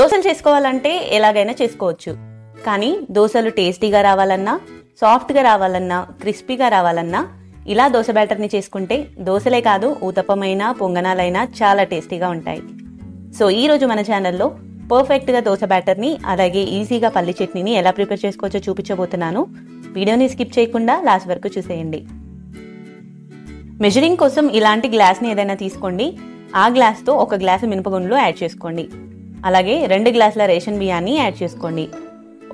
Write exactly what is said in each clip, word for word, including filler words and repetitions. దోసలు చేసుకోవాలంటే ఎలాగైనా చేసుకోవచ్చు, కానీ దోసలు టేస్టీగా రావాలన్నా, సాఫ్ట్గా రావాలన్నా, క్రిస్పీగా రావాలన్నా ఇలా దోశ బ్యాటర్ని చేసుకుంటే దోశలే కాదు ఊతప్పమైనా పొంగనాలైనా చాలా టేస్టీగా ఉంటాయి. సో ఈరోజు మన ఛానల్లో పర్ఫెక్ట్గా దోశ బ్యాటర్ని అలాగే ఈజీగా పల్లి చట్నీని ఎలా ప్రిపేర్ చేసుకోవచ్చో చూపించబోతున్నాను. వీడియోని స్కిప్ చేయకుండా లాస్ట్ వరకు చూసేయండి. మెజరింగ్ కోసం ఇలాంటి గ్లాస్ని ఏదైనా తీసుకోండి. ఆ గ్లాస్తో ఒక గ్లాసు మినపగుండ్లు యాడ్ చేసుకోండి. అలాగే రెండు గ్లాసుల రేషన్ బియ్యాన్ని యాడ్ చేసుకోండి.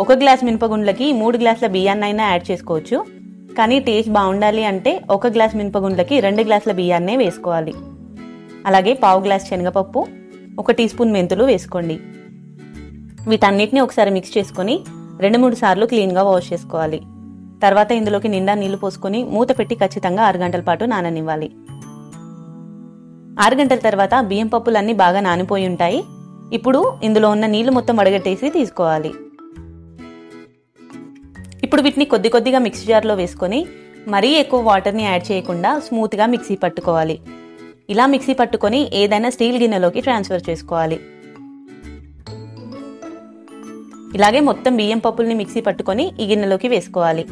ఒక గ్లాస్ మినపగుండ్లకి మూడు గ్లాసుల బియ్యాన్నైనా యాడ్ చేసుకోవచ్చు, కానీ టేస్ట్ బాగుండాలి అంటే ఒక గ్లాస్ మినపగుండ్లకి రెండు గ్లాసుల బియ్యాన్నే వేసుకోవాలి. అలాగే పావు గ్లాస్ శనగపప్పు, ఒక టీ స్పూన్ మెంతులు వేసుకోండి. వీటన్నిటిని ఒకసారి మిక్స్ చేసుకొని రెండు మూడు సార్లు క్లీన్గా వాష్ చేసుకోవాలి. తర్వాత ఇందులోకి నిండా నీళ్లు పోసుకొని మూత పెట్టి ఖచ్చితంగా ఆరు గంటల పాటు నాననివ్వాలి. ఆరు గంటల తర్వాత బియ్యం పప్పులన్నీ బాగా నానిపోయి ఉంటాయి. ఇప్పుడు ఇందులో ఉన్న నీళ్లు మొత్తం వడగట్టేసి తీసుకోవాలి. ఇప్పుడు వీటిని కొద్ది కొద్దిగా మిక్సీ జార్లో వేసుకొని మరీ ఎక్కువ వాటర్ని యాడ్ చేయకుండా స్మూత్గా మిక్సీ పట్టుకోవాలి. ఇలా మిక్సీ పట్టుకొని ఏదైనా స్టీల్ గిన్నెలోకి ట్రాన్స్ఫర్ చేసుకోవాలి. ఇలాగే మొత్తం బియ్యం పప్పుల్ని మిక్సీ పట్టుకొని ఈ గిన్నెలోకి వేసుకోవాలి.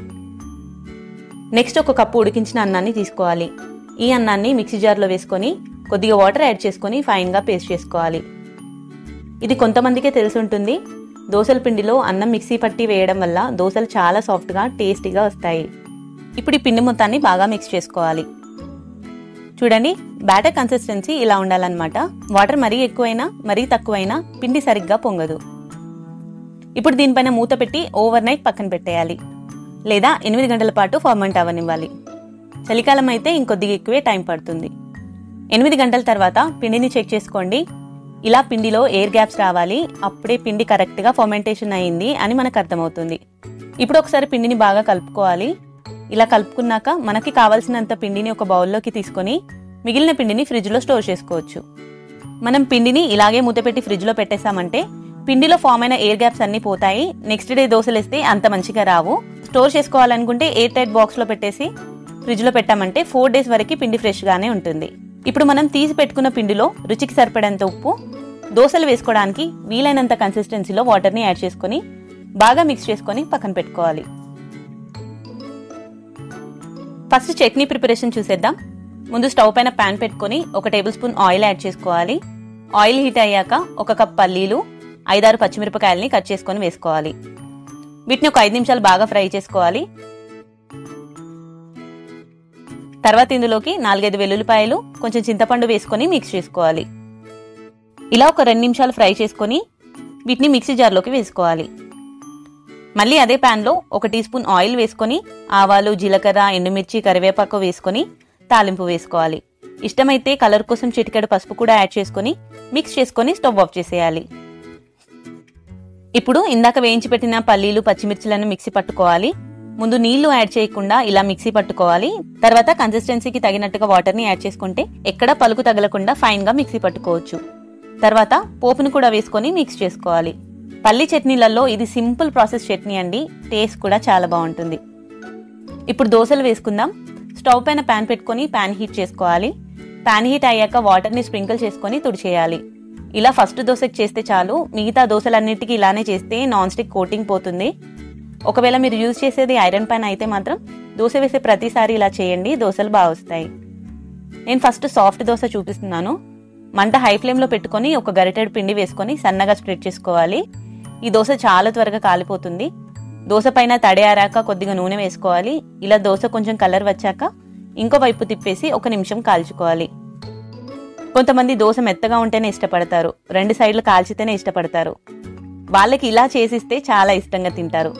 నెక్స్ట్ ఒక కప్పు ఉడికించిన అన్నాన్ని తీసుకోవాలి. ఈ అన్నాన్ని మిక్సీ జార్లో వేసుకొని కొద్దిగా వాటర్ యాడ్ చేసుకొని ఫైన్గా పేస్ట్ చేసుకోవాలి. ఇది కొంతమందికే తెలిసి ఉంటుంది, దోశల పిండిలో అన్నం మిక్సీ పట్టి వేయడం వల్ల దోశలు చాలా సాఫ్ట్గా టేస్టీగా వస్తాయి. ఇప్పుడు ఈ పిండి మొత్తాన్ని బాగా మిక్స్ చేసుకోవాలి. చూడండి, బ్యాటర్ కన్సిస్టెన్సీ ఇలా ఉండాలన్నమాట. వాటర్ మరీ ఎక్కువైనా మరీ తక్కువైనా పిండి సరిగ్గా పొంగదు. ఇప్పుడు దీనిపైన మూత పెట్టి ఓవర్ నైట్ పక్కన పెట్టేయాలి, లేదా ఎనిమిది గంటల పాటు ఫర్మెంట్ అవ్వనివ్వాలి. చలికాలం అయితే ఇంకొద్దిగా ఎక్కువే టైం పడుతుంది. ఎనిమిది గంటల తర్వాత పిండిని చెక్ చేసుకోండి. ఇలా పిండిలో ఎయిర్ గ్యాప్స్ రావాలి, అప్పుడే పిండి కరెక్ట్గా ఫర్మెంటేషన్ అయ్యింది అని మనకు అర్థమవుతుంది. ఇప్పుడు ఒకసారి పిండిని బాగా కలుపుకోవాలి. ఇలా కలుపుకున్నాక మనకి కావాల్సినంత పిండిని ఒక బౌల్లోకి తీసుకొని మిగిలిన పిండిని ఫ్రిడ్జ్లో స్టోర్ చేసుకోవచ్చు. మనం పిండిని ఇలాగే మూతపెట్టి ఫ్రిడ్జ్లో పెట్టేసామంటే పిండిలో ఫామ్ అయిన ఎయిర్ గ్యాప్స్ అన్నీ పోతాయి. నెక్స్ట్ డే దోశలు వేస్తే అంత మంచిగా రావు. స్టోర్ చేసుకోవాలనుకుంటే ఎయిర్ టైట్ బాక్స్లో పెట్టేసి ఫ్రిడ్జ్లో పెట్టామంటే ఫోర్ డేస్ వరకు పిండి ఫ్రెష్గానే ఉంటుంది. ఇప్పుడు మనం తీసి పెట్టుకున్న పిండిలో రుచికి సరిపడేంత ఉప్పు, దోశలు వేసుకోవడానికి వీలైనంత కన్సిస్టెన్సీలో వాటర్ని యాడ్ చేసుకొని బాగా మిక్స్ చేసుకొని పక్కన పెట్టుకోవాలి. ఫస్ట్ చట్నీ ప్రిపరేషన్ చూసేద్దాం. ముందు స్టవ్ పైన ప్యాన్ పెట్టుకొని ఒక టేబుల్ స్పూన్ ఆయిల్ యాడ్ చేసుకోవాలి. ఆయిల్ హీట్ అయ్యాక ఒక కప్ పల్లీలు, ఐదారు పచ్చిమిరపకాయలని కట్ చేసుకొని వేసుకోవాలి. వీటిని ఒక ఐదు నిమిషాలు బాగా ఫ్రై చేసుకోవాలి. తర్వాత ఇందులోకి నాలుగైదు వెల్లుల్లిపాయలు, కొంచెం చింతపండు వేసుకొని మిక్స్ చేసుకోవాలి. ఇలా ఒక రెండు నిమిషాలు ఫ్రై చేసుకొని వీటిని మిక్సీ జార్లోకి వేసుకోవాలి. మళ్ళీ అదే ప్యాన్లో ఒక టీ స్పూన్ ఆయిల్ వేసుకొని ఆవాలు, జీలకర్ర, ఎండుమిర్చి, కరివేపాకు వేసుకొని తాలింపు వేసుకోవాలి. ఇష్టమైతే కలర్ కోసం చిటికెడు పసుపు కూడా యాడ్ చేసుకొని మిక్స్ చేసుకొని స్టవ్ ఆఫ్ చేసేయాలి. ఇప్పుడు ఇందాక వేయించి పెట్టిన పల్లీలు, పచ్చిమిర్చిలను మిక్సీ పట్టుకోవాలి. ముందు నీళ్లు యాడ్ చేయకుండా ఇలా మిక్సీ పట్టుకోవాలి. తర్వాత కన్సిస్టెన్సీకి తగినట్టుగా వాటర్ని యాడ్ చేసుకుంటే ఎక్కడ పలుకు తగలకుండా ఫైన్గా మిక్సీ పట్టుకోవచ్చు. తర్వాత పోపును కూడా వేసుకొని మిక్స్ చేసుకోవాలి. పల్లి చట్నీలలో ఇది సింపుల్ ప్రాసెస్ చట్నీ అండి, టేస్ట్ కూడా చాలా బాగుంటుంది. ఇప్పుడు దోశలు వేసుకుందాం. స్టవ్ పైన ప్యాన్ పెట్టుకొని ప్యాన్ హీట్ చేసుకోవాలి. ప్యాన్ హీట్ అయ్యాక వాటర్ని స్ప్రింకిల్ చేసుకొని తుడిచేయాలి. ఇలా ఫస్ట్ దోశకి చేస్తే చాలు, మిగతా దోశలన్నిటికీ ఇలానే చేస్తే నాన్ స్టిక్ కోటింగ్ పోతుంది. ఒకవేళ మీరు యూజ్ చేసేది ఐరన్ ప్యాన్ అయితే మాత్రం దోశ వేసే ప్రతిసారి ఇలా చేయండి, దోశలు బాగా వస్తాయి. నేను ఫస్ట్ సాఫ్ట్ దోశ చూపిస్తున్నాను. మంట హై ఫ్లేమ్లో పెట్టుకొని ఒక గరిటెడు పిండి వేసుకొని సన్నగా స్ప్రెడ్ చేసుకోవాలి. ఈ దోశ చాలా త్వరగా కాలిపోతుంది. దోశ పైన తడేరాక కొద్దిగా నూనె వేసుకోవాలి. ఇలా దోశ కొంచెం కలర్ వచ్చాక ఇంకో వైపు తిప్పేసి ఒక నిమిషం కాల్చుకోవాలి. కొంతమంది దోశ మెత్తగా ఉంటేనే ఇష్టపడతారు, రెండు సైడ్లు కాల్చితేనే ఇష్టపడతారు. వాళ్ళకి ఇలా చేసిస్తే చాలా ఇష్టంగా తింటారు.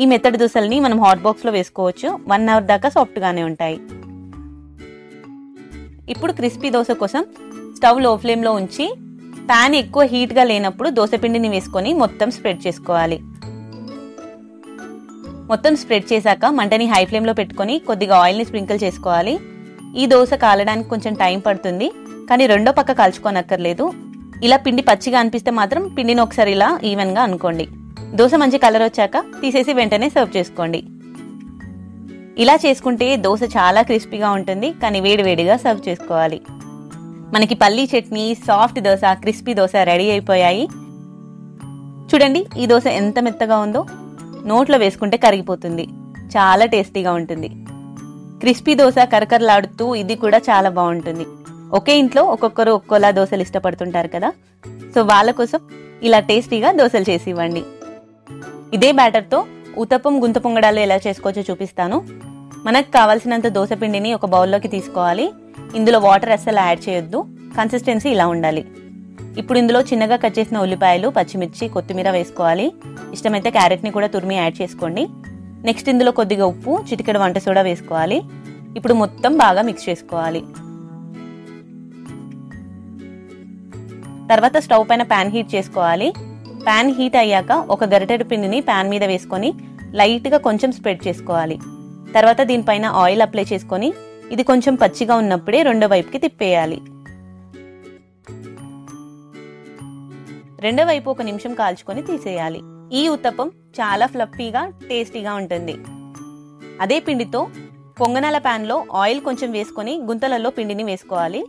ఈ మెత్తడి దోశల్ని మనం హాట్ బాక్స్లో వేసుకోవచ్చు, వన్ అవర్ దాకా సాఫ్ట్గానే ఉంటాయి. ఇప్పుడు క్రిస్పీ దోశ కోసం స్టవ్ లో ఫ్లేమ్లో ఉంచి ప్యాన్ ఎక్కువ హీట్గా లేనప్పుడు దోశపిండిని వేసుకొని మొత్తం స్ప్రెడ్ చేసుకోవాలి. మొత్తం స్ప్రెడ్ చేశాక మంటని హై ఫ్లేమ్లో పెట్టుకొని కొద్దిగా ఆయిల్ని స్ప్రింకిల్ చేసుకోవాలి. ఈ దోశ కాలడానికి కొంచెం టైం పడుతుంది, కానీ రెండో పక్క కాల్చుకోనక్కర్లేదు. ఇలా పిండి పచ్చిగా అనిపిస్తే మాత్రం పిండిని ఒకసారి ఇలా ఈవెన్గా అనుకోండి. దోశ మంచి కలర్ వచ్చాక తీసేసి వెంటనే సర్వ్ చేసుకోండి. ఇలా చేసుకుంటే దోశ చాలా క్రిస్పీగా ఉంటుంది, కానీ వేడివేడిగా సర్వ్ చేసుకోవాలి. మనకి పల్లీ chutney, soft dosa, crispy dosa ready అయిపోయాయి. చూడండి ఈ దోస ఎంత మెత్తగా ఉందో నోట్లో వేసుకుంటే కరిగిపోతుంది. చాలా టేస్టీగా ఉంటుంది. క్రిస్పీ దోస కరకరలాడుతూ ఇది కూడా చాలా బాగుంటుంది. ఒకే ఇంట్లో ఒక్కొక్కరు ఒక్కోలా దోసలు ఇష్టపడుతుంటారు కదా, సో వాళ్ళ కోసం ఇలా టేస్టీగా దోసలు చేసి ఇవ్వండి. ఇదే బ్యాటర్తో ఉతప్పం గుంత పొంగడాలు ఎలా చేసుకోవచ్చో చూపిస్తాను. మనకు కావాల్సినంత దోస పిండిని ఒక బౌల్లోకి తీసుకోవాలి. ఇందులో వాటర్ అస్సలు యాడ్ చేయొద్దు. కన్సిస్టెన్సీ ఇలా ఉండాలి. ఇప్పుడు ఇందులో చిన్నగా కట్ చేసిన ఉల్లిపాయలు, పచ్చిమిర్చి, కొత్తిమీర వేసుకోవాలి. ఇష్టమైతే క్యారెట్ని కూడా తురిమి యాడ్ చేసుకోండి. నెక్స్ట్ ఇందులో కొద్దిగా ఉప్పు, చిటికెడు వంట సోడా వేసుకోవాలి. ఇప్పుడు మొత్తం బాగా మిక్స్ చేసుకోవాలి. తర్వాత స్టవ్ పైన ప్యాన్ హీట్ చేసుకోవాలి. ప్యాన్ హీట్ అయ్యాక ఒక గరిటెడు పిండిని ప్యాన్ మీద వేసుకొని లైట్గా కొంచెం స్ప్రెడ్ చేసుకోవాలి. తర్వాత దీనిపైన ఆయిల్ అప్లై చేసుకొని ఇది కొంచెం పచ్చిగా ఉన్నప్పుడే రెండో వైపుకి తిప్పేయాలి. రెండో వైపు ఒక నిమిషం కాల్చుకొని తీసేయాలి. ఈ ఉత్తప్పం చాలా ఫ్లఫీగా టేస్టీగా ఉంటుంది. అదే పిండితో పొంగనాల ప్యాన్లో ఆయిల్ కొంచెం వేసుకొని గుంతలలో పిండిని వేసుకోవాలి.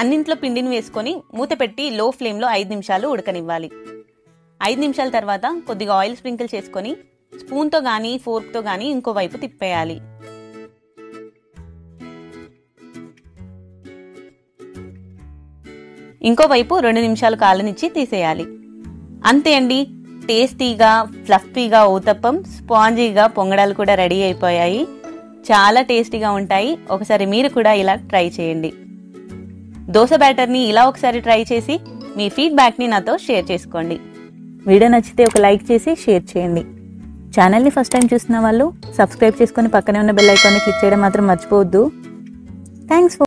అన్నింట్లో పిండిని వేసుకొని మూత పెట్టి లో ఫ్లేమ్లో ఐదు నిమిషాలు ఉడకనివ్వాలి. ఐదు నిమిషాల తర్వాత కొద్దిగా ఆయిల్ స్ప్రింకిల్ చేసుకొని స్పూన్తో కానీ ఫోర్క్తో కానీ ఇంకో వైపు తిప్పేయాలి. ఇంకో వైపు రెండు నిమిషాలు కాలనిచ్చి తీసేయాలి. అంతే అండి, టేస్టీగా ఫ్లఫీగా ఉతప్పం, స్పాంజీగా పొంగడాలు కూడా రెడీ అయిపోయాయి. చాలా టేస్టీగా ఉంటాయి. ఒకసారి మీరు కూడా ఇలా ట్రై చేయండి. దోశ బ్యాటర్ని ఇలా ఒకసారి ట్రై చేసి మీ ఫీడ్బ్యాక్ని నాతో షేర్ చేసుకోండి. వీడియో నచ్చితే ఒక లైక్ చేసి షేర్ చేయండి. ఛానల్ని ఫస్ట్ టైం చూస్తున్న వాళ్ళు సబ్స్క్రైబ్ చేసుకొని పక్కనే ఉన్న బెల్ ఐకాన్ని క్లిక్ చేయడం మాత్రం మర్చిపోవద్దు. థ్యాంక్స్.